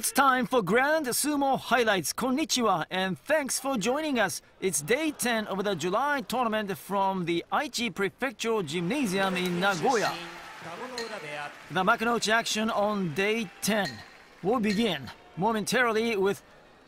It's time for Grand Sumo Highlights. Konnichiwa and thanks for joining us. It's day 10 of the July tournament from the Aichi Prefectural Gymnasium in Nagoya. The Makunouchi action on day 10 will begin momentarily with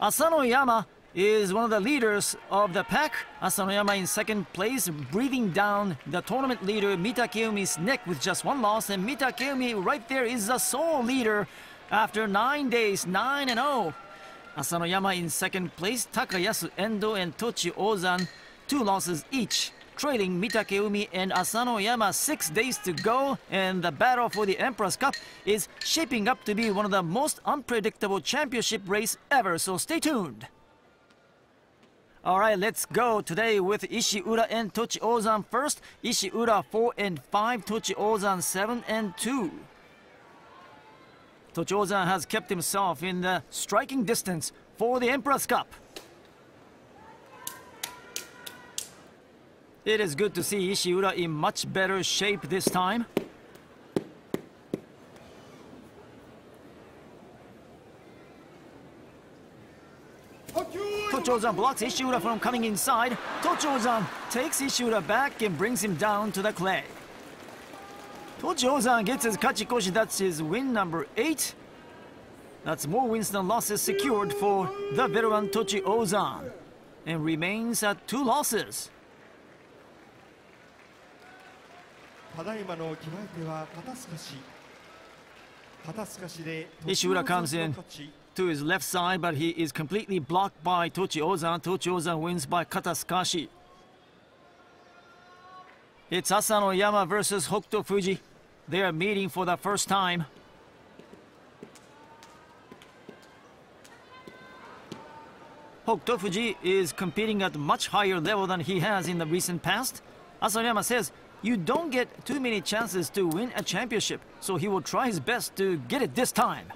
Asanoyama is one of the leaders of the pack. Asanoyama in second place, breathing down the tournament leader Mitakeumi's neck with just one loss, and Mitakeumi right there is the sole leader after 9 days, 9-0. Asanoyama in second place, Takayasu, Endo, and Tochiozan, 2 losses each, trailing Mitakeumi and Asanoyama. 6 days to go, and the battle for the Emperor's Cup is shaping up to be one of the most unpredictable championship race ever, so stay tuned. All right, let's go today with Ishiura and Tochiozan first. Ishiura 4-5, Tochiozan 7-2. Tochiozan has kept himself in the striking distance for the Emperor's Cup. It is good to see Ishiura in much better shape this time. Tochiozan blocks Ishiura from coming inside. Tochiozan takes Ishiura back and brings him down to the clay. Tochiozan gets his kachikoshi, that's his win number 8. That's more wins than losses secured for the veteran Tochiozan, and remains at 2 losses. Ishiura comes in to his left side, but he is completely blocked by Tochiozan. Tochiozan wins by katasukashi. It's Asanoyama versus Hokutofuji. They are meeting for the first time. Hokutofuji is competing at a much higher level than he has in the recent past. Asanoyama says, you don't get too many chances to win a championship, so he will try his best to get it this time.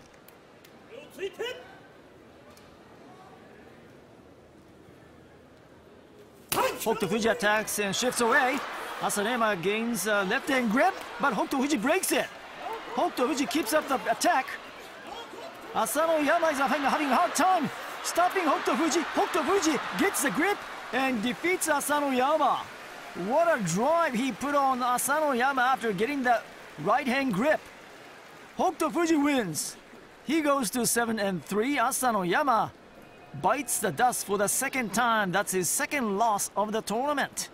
Hokutofuji attacks and shifts away. Asanoyama gains a left-hand grip, but Hokutofuji breaks it. Hokutofuji keeps up the attack. Asanoyama is having a hard time stopping Hokutofuji. Hokutofuji gets the grip and defeats Asanoyama. What a drive he put on Asanoyama after getting the right-hand grip. Hokutofuji wins. He goes to 7-3. Asanoyama bites the dust for the second time. That's his second loss of the tournament.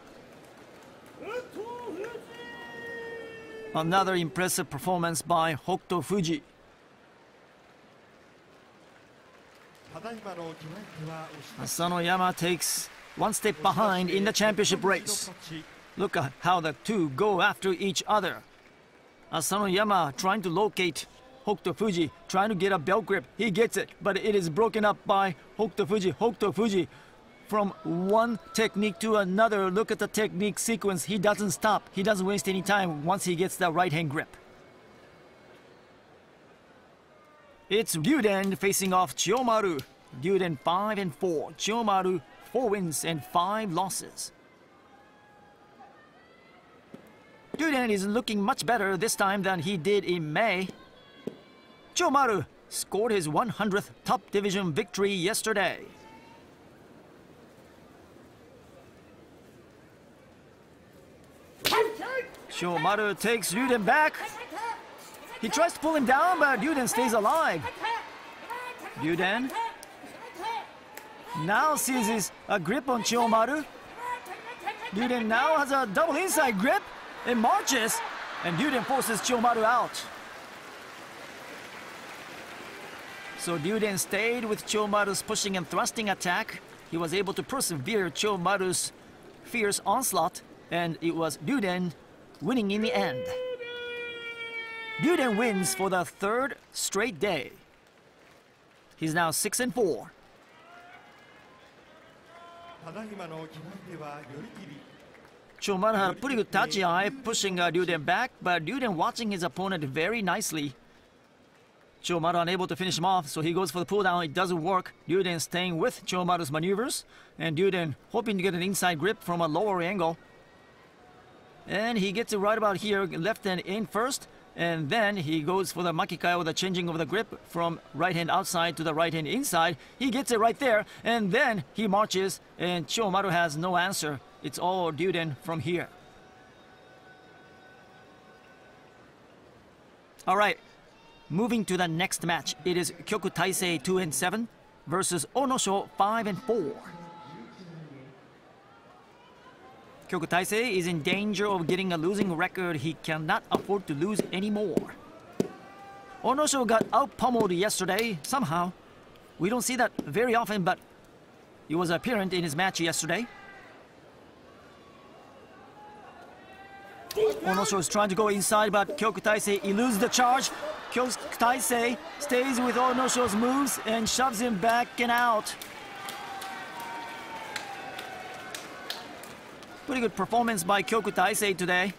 Another impressive performance by Hokutofuji. Asanoyama takes one step behind in the championship race. Look at how the two go after each other. Asanoyama trying to locate Hokutofuji, trying to get a belt grip. He gets it, but it is broken up by Hokutofuji. Hokutofuji from one technique to another. Look at the technique sequence. He doesn't stop. He doesn't waste any time once he gets that right-hand grip. It's Ryuden facing off Chiyomaru. Ryuden 5-4. Chiyomaru 4 wins and 5 losses. Ryuden is looking much better this time than he did in May. Chiyomaru scored his 100th top division victory yesterday. Chiyomaru takes Ryuden back. He tries to pull him down, but Ryuden stays alive. Ryuden now seizes a grip on Chiyomaru. Ryuden now has a double inside grip and marches, and Ryuden forces Chiyomaru out. So Ryuden stayed with Chiyomaru's pushing and thrusting attack. He was able to persevere Chiyomaru's fierce onslaught, and it was Ryuden winning in the end. Ryuden wins for the 3rd straight day. He's now 6-4. Chiyomaru had a pretty good touchy eye, pushing Ryuden back, but Ryuden watching his opponent very nicely. Chiyomaru unable to finish him off, so he goes for the pull down. It doesn't work. Ryuden staying with Chiyomaru's maneuvers, and Ryuden hoping to get an inside grip from a lower angle. And he gets it right about here, left hand in first. And then he goes for the makikai, or the changing of the grip from right hand outside to the right hand inside. He gets it right there, and then he marches, and Chiyomaru has no answer. It's all Ryuden from here. All right, moving to the next match. It is Kyokutaisei 2 and 7 versus Onosho 5 and 4. Kyokutaisei is in danger of getting a losing record. He cannot afford to lose anymore. Onosho got out-pummeled yesterday, somehow. We don't see that very often, but it was apparent in his match yesterday. Onosho is trying to go inside, but Kyokutaisei eludes the charge. Kyokutaisei stays with Onosho's moves and shoves him back and out. Pretty good performance by Kyokutaisei today.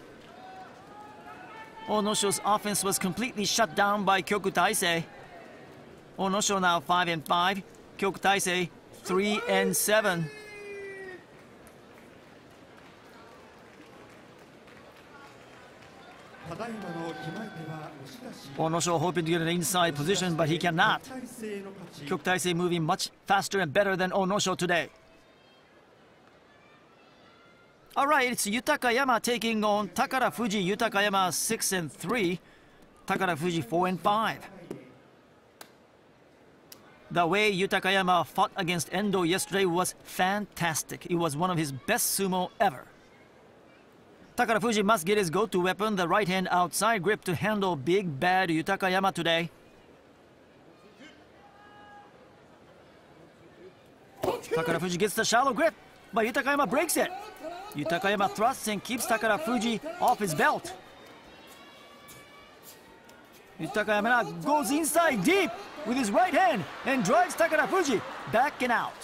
Onosho's offense was completely shut down by Kyokutaisei. Onosho now 5 and 5, Kyokutaisei 3 and 7. Onosho hoping to get an inside position, but he cannot. Kyokutaisei moving much faster and better than Onosho today. All right, it's Yutakayama taking on Takarafuji. Yutakayama 6 and 3, Takarafuji 4 and 5. The way Yutakayama fought against Endo yesterday was fantastic. It was one of his best sumo ever. Takarafuji must get his go-to weapon, the right hand outside grip, to handle big bad Yutakayama today. Takarafuji gets the shallow grip, but Yutakayama breaks it. Yutakayama thrusts and keeps Takarafuji off his belt. Yutakayama goes inside deep with his right hand and drives Takarafuji back and out.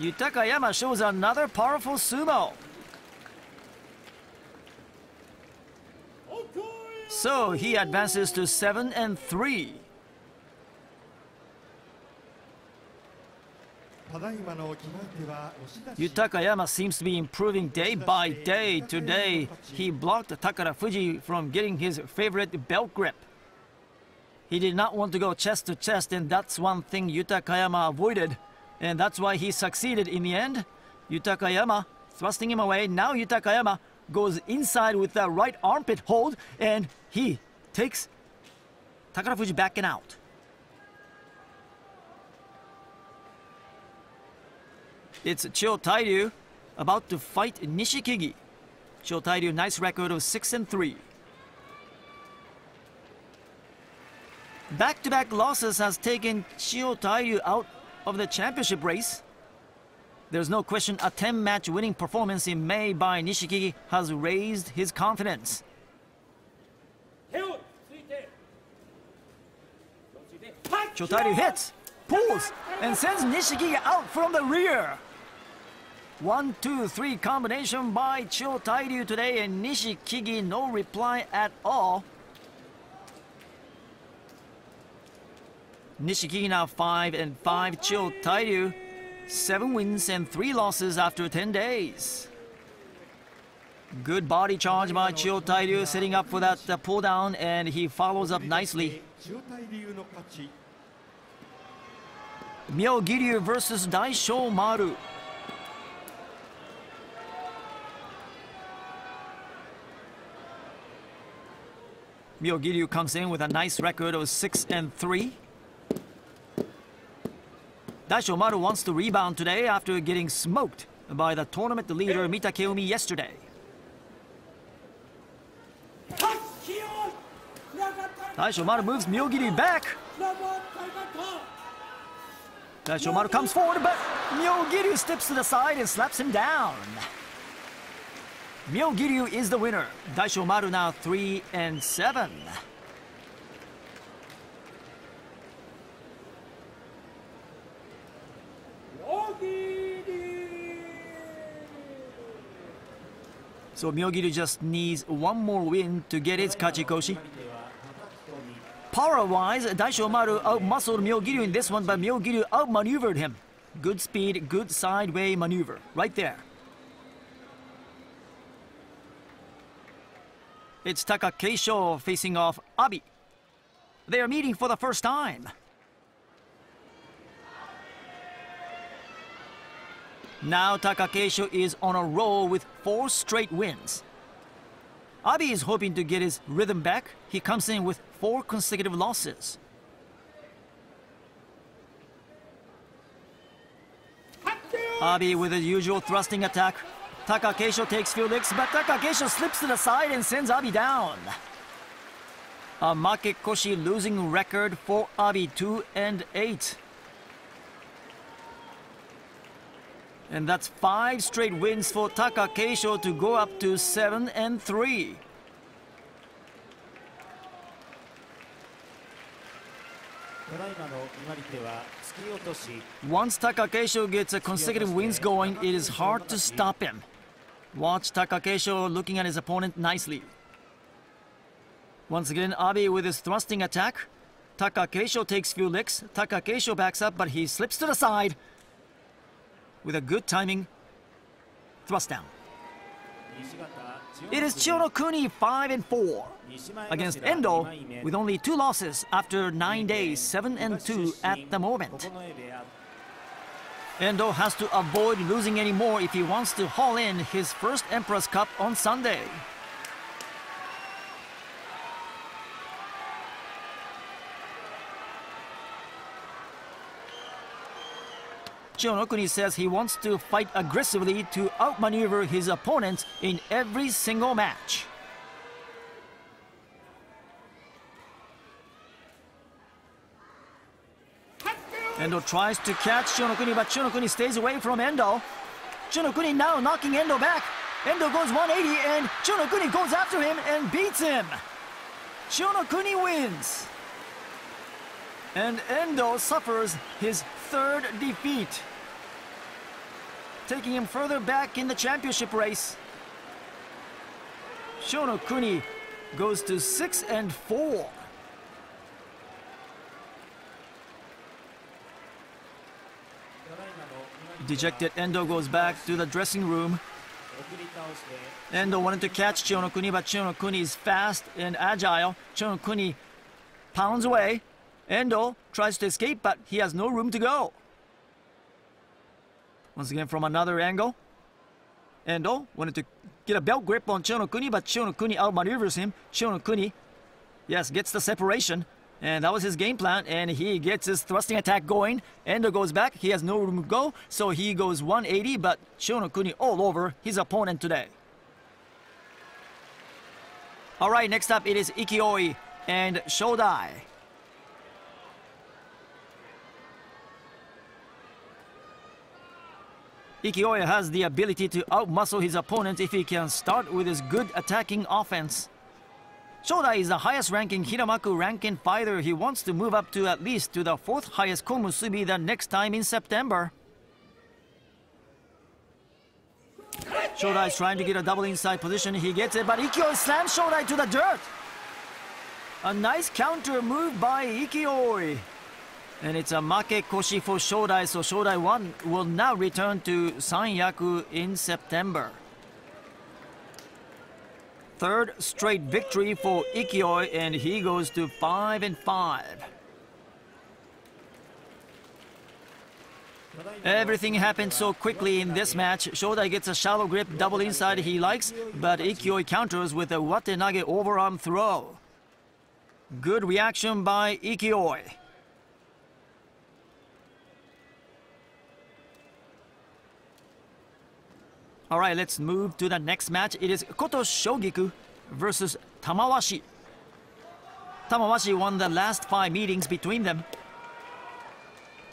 Yutakayama shows another powerful sumo. So he advances to 7 and 3. Yutakayama seems to be improving day by day. Today, he blocked Takarafuji from getting his favorite belt grip. He did not want to go chest to chest, and that's one thing Yutakayama avoided. And that's why he succeeded in the end. Yutakayama thrusting him away. Now Yutakayama goes inside with the right armpit hold, and he takes Takarafuji back and out. It's Chiyotairyu about to fight Nishikigi. Chiyotairyu, nice record of 6 and 3. Back-to-back losses has taken Chiyotairyu out of the championship race. There's no question a 10-match winning performance in May by Nishikigi has raised his confidence. Chiyotairyu hits, pulls, and sends Nishikigi out from the rear. 1-2-3 combination by Chiyotairyu today, and Nishikigi no reply at all. Nishikigi now 5 and 5, Chiyotairyu 7 wins and 3 losses after 10 days. Good body charge by Chiyotairyu, setting up for that pull down, and he follows up nicely. Myogiryu versus Daishomaru. Myogiryu comes in with a nice record of 6 and 3. Daishomaru wants to rebound today after getting smoked by the tournament leader Mitakeumi yesterday. Daishomaru moves Myogiryu back. Daishomaru comes forward, but Myogiryu steps to the side and slaps him down. Myogiryu is the winner. Daishomaru now 3 and 7. So Myogiryu just needs one more win to get his kachikoshi. Power-wise, Daishomaru outmuscled Myogiryu in this one, but Myogiryu outmaneuvered him. Good speed, good sideway maneuver, right there. It's Takakeisho facing off Abi. They are meeting for the first time. Now Takakeisho is on a roll with 4 straight wins. Abi is hoping to get his rhythm back. He comes in with 4 consecutive losses. Abi with his usual thrusting attack. Takakeisho takes few licks, but Takakeisho slips to the side and sends Abi down. A makekoshi losing record for Abi, 2-8. And that's 5 straight wins for Takakeisho to go up to 7-3. Once Takakeisho gets a consecutive wins going, it is hard to stop him. Watch Takakeisho looking at his opponent nicely. Once again, Abi with his thrusting attack. Takakeisho takes few licks. Takakeisho backs up, but he slips to the side. With a good timing, thrust down. It is Chiyonokuni 5-4 against Endo with only 2 losses after 9 days, 7-2 at the moment. Endo has to avoid losing any more if he wants to haul in his first Emperor's Cup on Sunday. Chiyonokuni says he wants to fight aggressively to outmaneuver his opponent in every single match. Endo tries to catch Chiyonokuni, but Chiyonokuni stays away from Endo. Chiyonokuni now knocking Endo back. Endo goes 180 and Chiyonokuni goes after him and beats him. Chiyonokuni wins. And Endo suffers his 3rd defeat, taking him further back in the championship race. Chiyonokuni goes to 6-4. Dejected, Endo goes back to the dressing room. Endo wanted to catch Chiyonokuni, but Chiyonokuni is fast and agile. Chiyonokuni pounds away. Endo tries to escape, but he has no room to go. Once again from another angle. Endo wanted to get a belt grip on Chiyonokuni, but Chiyonokuni outmaneuvers him. Chiyonokuni, yes, gets the separation. And that was his game plan, and he gets his thrusting attack going. Endo goes back. He has no room to go, so he goes 180, but Chiyonokuni all over his opponent today. All right, next up it is Ikioi and Shodai. Ikioi has the ability to outmuscle his opponent if he can start with his good attacking offense. Shodai is the highest-ranking Hiramaku rankin fighter. He wants to move up to at least to the 4th highest Komusubi the next time in September. Shodai is trying to get a double inside position. He gets it, but Ikioi slams Shodai to the dirt. A nice counter move by Ikioi. And it's a makekoshi for Shodai, so Shodai 1 will now return to Sanyaku in September. 3rd straight victory for Ikioi, and he goes to 5-5. Everything happened so quickly in this match. Shodai gets a shallow grip, double inside he likes, but Ikioi counters with a Watenage overarm throw. Good reaction by Ikioi. All right, let's move to the next match. It is Kotoshogiku versus Tamawashi. Tamawashi won the last 5 meetings between them.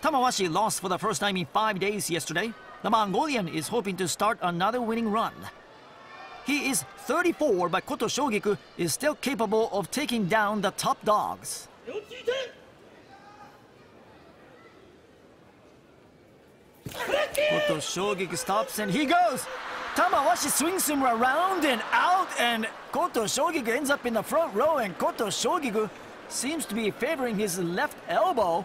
Tamawashi lost for the first time in 5 days yesterday. The Mongolian is hoping to start another winning run. He is 34, but Kotoshogiku is still capable of taking down the top dogs. Kotoshogiku stops and he goes! Tamawashi swings him around and out, and Kotoshogiku ends up in the front row, and Kotoshogiku seems to be favoring his left elbow.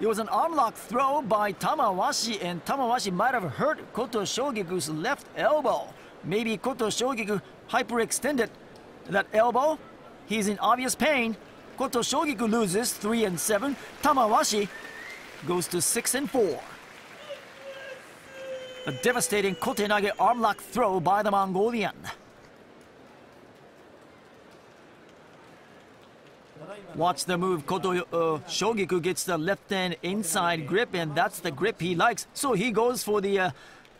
It was an armlock throw by Tamawashi, and Tamawashi might have hurt Kotoshogiku's left elbow. Maybe Kotoshogiku hyperextended That elbow? He's in obvious pain. Kotoshogiku loses 3 and 7. Tamawashi goes to 6 and 4. A devastating Kotenage armlock throw by the Mongolian. Watch the move. Kotoshogiku gets the left hand inside grip, and that's the grip he likes. So he goes for the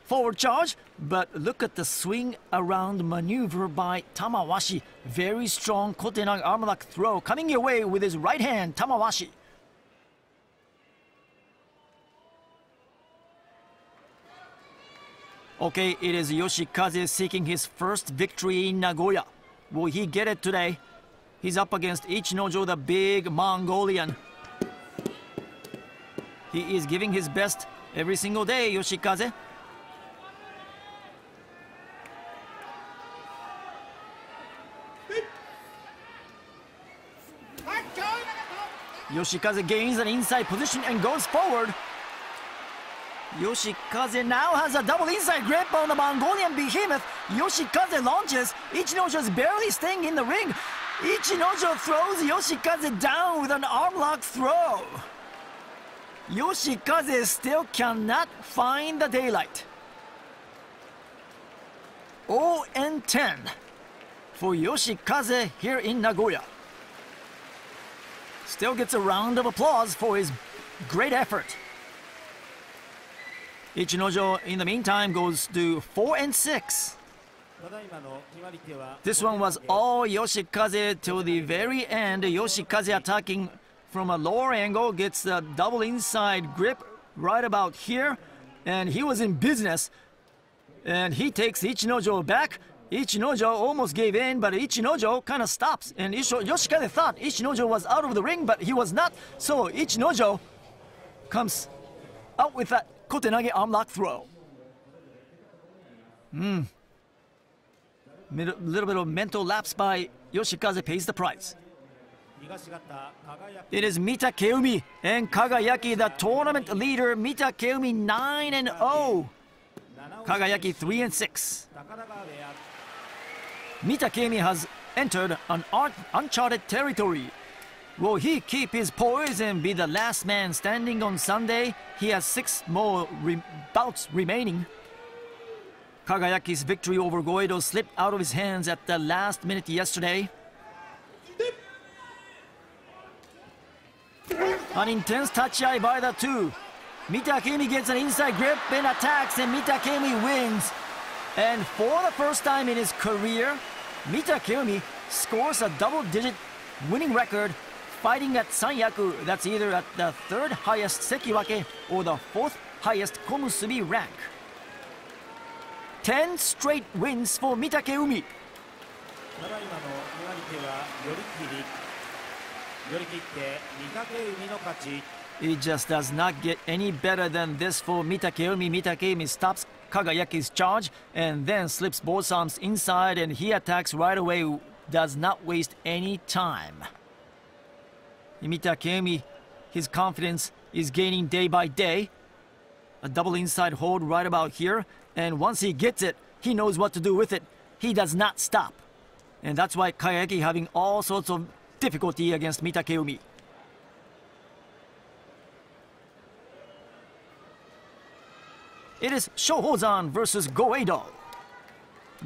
forward charge, but look at the swing around maneuver by Tamawashi. Very strong Kotenage armlock throw coming your way with his right hand, Tamawashi. Okay, it is Yoshikaze seeking his first victory in Nagoya. Will he get it today? He's up against Ichinojo, the big Mongolian. He is giving his best every single day, Yoshikaze. Yoshikaze gains an inside position and goes forward. Yoshikaze now has a double inside grip on the Mongolian behemoth. Yoshikaze launches. Ichinojo is barely staying in the ring. Ichinojo throws Yoshikaze down with an armlock throw. Yoshikaze still cannot find the daylight. 0 and 10 for Yoshikaze here in Nagoya. Still gets a round of applause for his great effort. Ichinojo, in the meantime, goes to 4 and 6. This one was all Yoshikaze till the very end. Yoshikaze attacking from a lower angle, gets the double inside grip right about here. And he was in business. And he takes Ichinojo back. Ichinojo almost gave in, but Ichinojo kind of stops. And Yoshikaze thought Ichinojo was out of the ring, but he was not. So Ichinojo comes out with that Kotenage armlock throw. Little bit of mental lapse by Yoshikaze pays the price. It is Mitakeumi and Kagayaki, the tournament leader. Mitakeumi 9 and 0. Kagayaki 3 and 6. Mitakeumi has entered an uncharted territory. Will he keep his poise and be the last man standing on Sunday? He has 6 more bouts remaining. Kagayaki's victory over Goeido slipped out of his hands at the last minute yesterday. An intense tachiai by the two. Mitakeumi gets an inside grip and attacks, and Mitakeumi wins. And for the first time in his career, Mitakeumi scores a double-digit winning record, fighting at Sanyaku. That's either at the 3rd highest Sekiwake or the 4th highest Komusubi rank. 10 straight wins for Mitakeumi. It just does not get any better than this for Mitakeumi. Mitakeumi stops Kagayaki's charge and then slips both arms inside, and he attacks right away, does not waste any time. Mitakeumi, his confidence is gaining day by day. A double inside hold right about here. And once he gets it, he knows what to do with it. He does not stop. And that's why Kagayaki having all sorts of difficulty against Mitakeumi. It is Shohozan versus Goeido.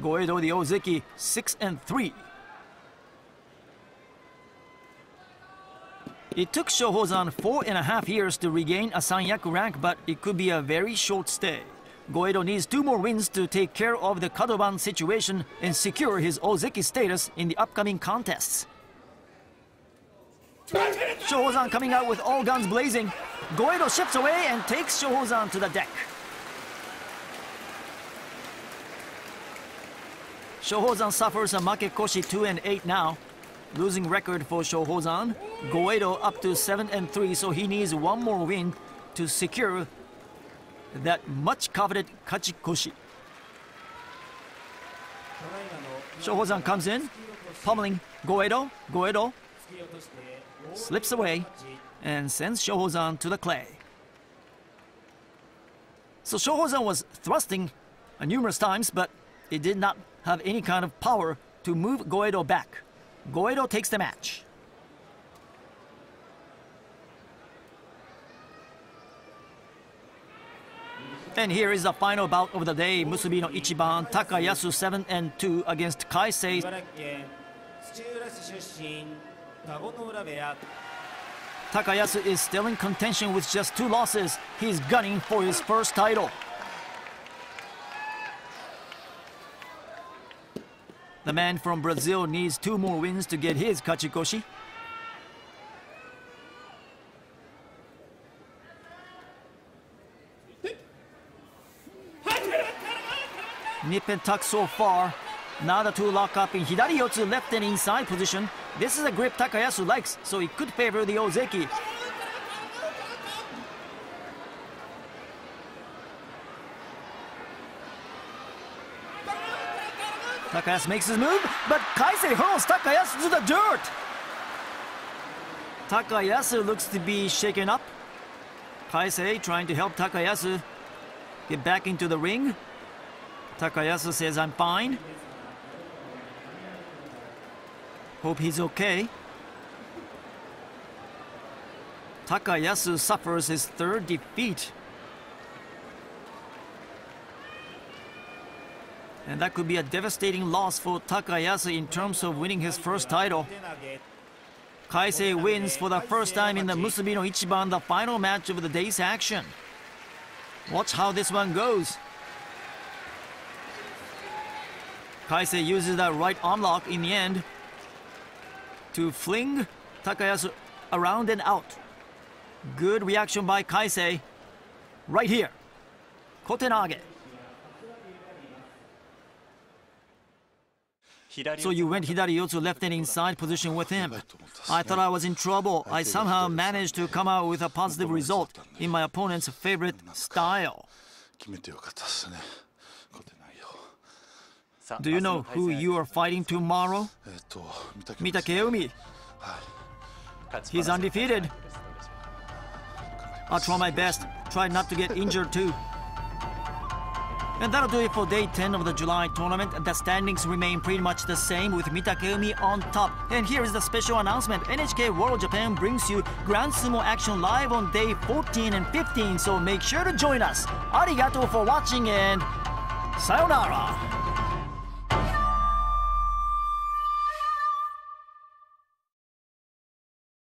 Goeido, the Ozeki, 6 and 3. It took Shohozan 4.5 years to regain a Sanyaku rank, but it could be a very short stay. Goeido needs 2 more wins to take care of the Kadoban situation and secure his Ozeki status in the upcoming contests. Shohozan coming out with all guns blazing. Goeido shifts away and takes Shohozan to the deck. Shohozan suffers a makekoshi 2 and 8 now. Losing record for Shohozan. Goeido up to 7 and 3, so he needs 1 more win to secure that much-coveted kachikoshi. Shohozan comes in, pummeling Goeido. Goeido slips away and sends Shohozan to the clay. So Shohozan was thrusting numerous times, but it did not have any kind of power to move Goeido back. Goeido takes the match. And here is the final bout of the day. Musubi no Ichiban, Takayasu 7-2 against Kaisei. Takayasu is still in contention with just 2 losses. He's gunning for his first title. The man from Brazil needs 2 more wins to get his kachikoshi. Nippen tuck so far. Nada to lock up in hidari yotsu, left and inside position. This is a grip Takayasu likes, so it could favor the Ozeki. Takayasu makes his move, but Kaisei hurls Takayasu to the dirt. Takayasu looks to be shaken up. Kaisei trying to help Takayasu get back into the ring. Takayasu says, I'm fine. Hope he's okay. Takayasu suffers his 3rd defeat. And that could be a devastating loss for Takayasu in terms of winning his first title. Kaisei wins for the first time in the Musubi no Ichiban, the final match of the day's action. Watch how this one goes. Kaisei uses that right arm lock in the end to fling Takayasu around and out. Good reaction by Kaisei. Right here. Kotenage. So you went hidari yotsu, left and inside position with him. I thought I was in trouble. I somehow managed to come out with a positive result in my opponent's favorite style. Do you know who you are fighting tomorrow? Mitakeumi. He's undefeated. I'll try my best. Try not to get injured too. And that'll do it for day 10 of the July tournament. The standings remain pretty much the same with Mitakeumi on top. And here is the special announcement. NHK World Japan brings you Grand Sumo Action live on day 14 and 15, so make sure to join us. Arigato for watching and sayonara.